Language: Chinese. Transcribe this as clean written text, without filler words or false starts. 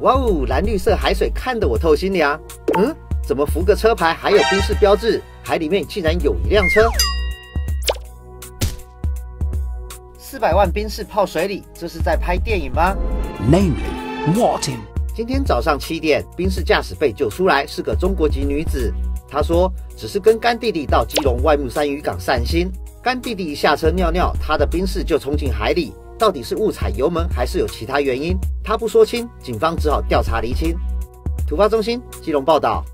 哇哦，蓝绿色海水看得我透心凉。嗯，怎么浮个车牌还有宾士标志？海里面竟然有一辆车。 400万宾士泡水里，这是在拍电影吗 ？Namely, Martin。今天早上7点，宾士驾驶被救出来，是个中国籍女子。她说，只是跟干弟弟到基隆外木山渔港散心，干弟弟一下车尿尿，她的宾士就冲进海里。到底是误踩油门，还是有其他原因？她不说清，警方只好调查厘清。突发中心，基隆报道。